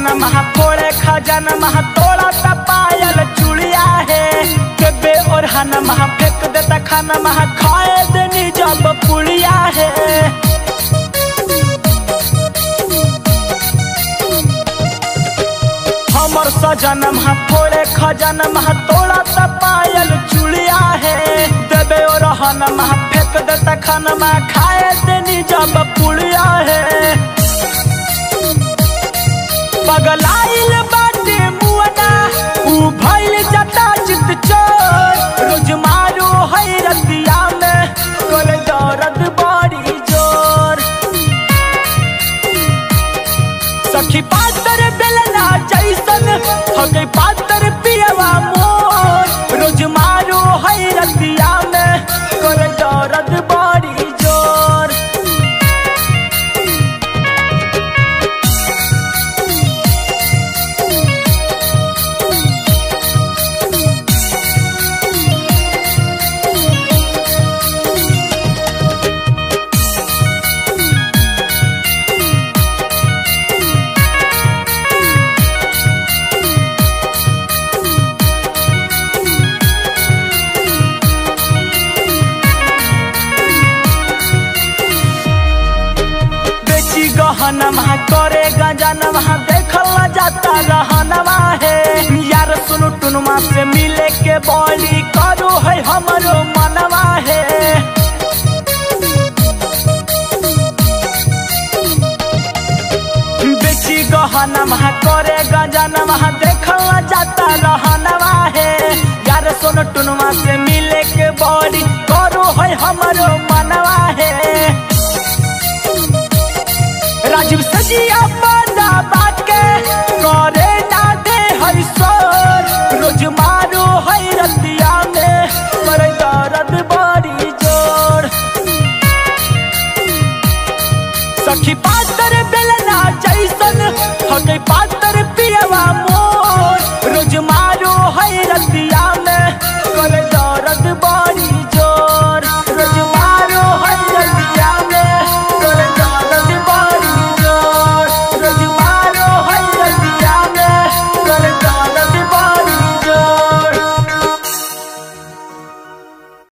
खजाना महा पोड़े खजाना महा तोड़ा सा पायल चूड़िया है केबे और हाना महा फेंक देता खाना महा खाए देनी जब पुड़िया है। हमर सजना महा पोड़े खजाना महा तोड़ा सा पायल चूड़िया है देबे और हाना महा फेंक देता खाना महा खाए देनी जब पुड़िया है। पगलाइल बाटे मुअना उ भइल जटा चित चोर रोज मारो है रतिया में कोले दर्द बड़ी जोर। सखी पातर बेलना जैसन हके पातर पियवा मोर रोज मारो है रतिया में कोले दर्द बड़ी जोर। नमः करे गांजा नमः देखला जाता रहनवा है यार सुनु टुनुमा से मिले के बोली करो है हमरो मनवा है। बेची गहना नमः करे गांजा नमः देखला जाता रहनवा है यार सुनु टुनुमा से मिले के बोली